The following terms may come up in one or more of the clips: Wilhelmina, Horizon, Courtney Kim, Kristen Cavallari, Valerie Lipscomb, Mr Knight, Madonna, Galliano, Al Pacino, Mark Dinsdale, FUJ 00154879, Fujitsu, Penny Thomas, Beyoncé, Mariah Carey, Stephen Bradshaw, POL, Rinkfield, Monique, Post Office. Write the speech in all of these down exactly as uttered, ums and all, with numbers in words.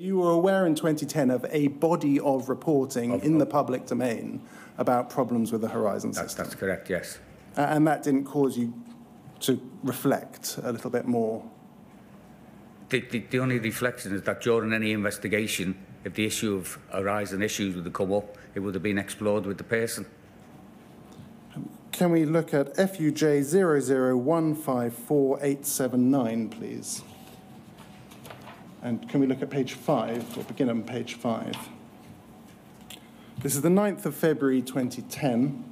You were aware in twenty ten of a body of reporting of, in of, the public domain about problems with the Horizon that's, system. That's correct, yes. Uh, and that didn't cause you to reflect a little bit more? The, the, the only reflection is that during any investigation, if the issue of Horizon issues would have come up, it would have been explored with the person. Can we look at F U J zero zero one five four eight seven nine, please? And can we look at page five, or begin on page five? This is the ninth of February twenty ten,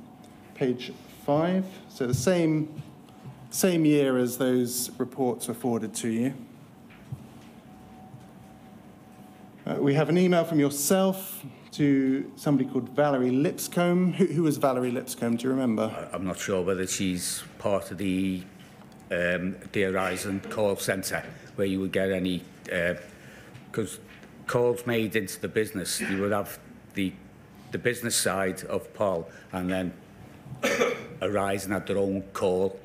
page five. So the same, same year as those reports were forwarded to you. Uh, we have an email from yourself to somebody called Valerie Lipscomb. Who, who was Valerie Lipscomb, do you remember? I'm not sure whether she's part of the, um, the Horizon call centre, where you would get any, because uh, calls made into the business, you would have the the business side of P O L, and then Horizon had their own call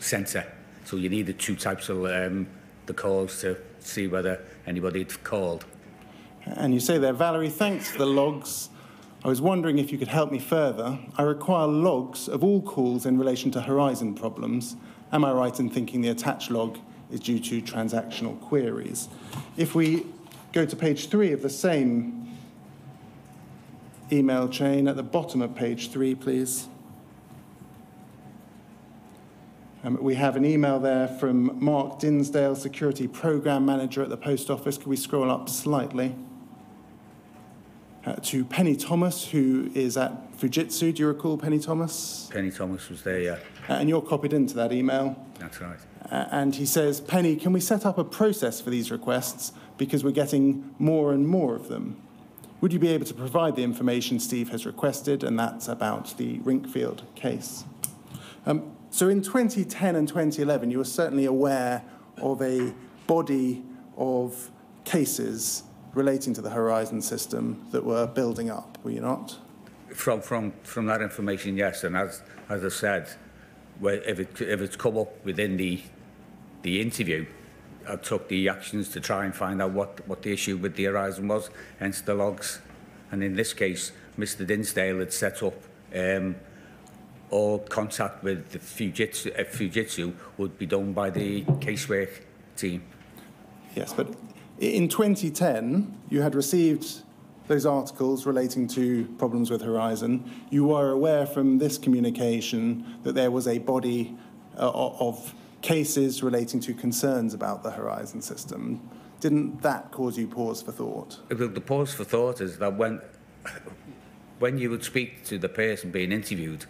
centre. So you needed two types of um, the calls to see whether anybody had called. And you say there, Valerie, thanks for the logs. I was wondering if you could help me further. I require logs of all calls in relation to Horizon problems. Am I right in thinking the attached log is due to transactional queries? If we go to page three of the same email chain, at the bottom of page three, please. Um, we have an email there from Mark Dinsdale, Security Program Manager at the Post Office. Can we scroll up slightly? Uh, to Penny Thomas, who is at Fujitsu. Do you recall Penny Thomas? Penny Thomas was there, yeah. Uh, and you're copied into that email. That's right. Uh, and he says, Penny, can we set up a process for these requests because we're getting more and more of them? Would you be able to provide the information Steve has requested? And that's about the Rinkfield case. Um, so in twenty ten and twenty eleven, you were certainly aware of a body of cases relating to the Horizon system that were building up, were you not? From, from, from that information, yes. And as, as I said, well, if, it, if it's come up within the, the interview, I took the actions to try and find out what, what the issue with the Horizon was, hence the logs. And in this case, Mr Dinsdale had set up um, all contact with the Fujitsu, uh, Fujitsu would be done by the casework team. Yes, but in twenty ten, you had received those articles relating to problems with Horizon. You were aware from this communication that there was a body uh, of cases relating to concerns about the Horizon system. Didn't that cause you pause for thought? The, the pause for thought is that when, when you would speak to the person being interviewed,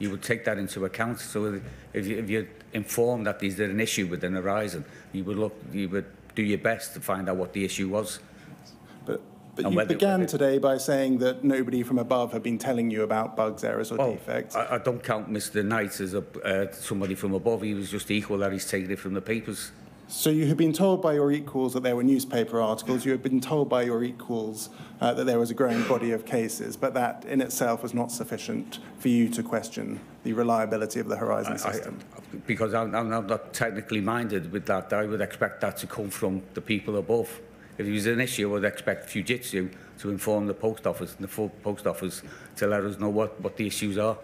you would take that into account. So if, you, if you're informed that there's an issue with the Horizon, you would, look, you would do your best to find out what the issue was. But you began today by saying that nobody from above had been telling you about bugs, errors, or oh, defects. I, I don't count Mr Knight as a, uh, somebody from above. He was just equal that he's taken it from the papers. So you had been told by your equals that there were newspaper articles. You had been told by your equals uh, that there was a growing body of cases, but that in itself was not sufficient for you to question the reliability of the Horizon I, system. I, because I'm, I'm not technically minded with that. I would expect that to come from the people above. If it was an issue, I would expect Fujitsu to inform the Post Office and the full Post Office to let us know what, what the issues are.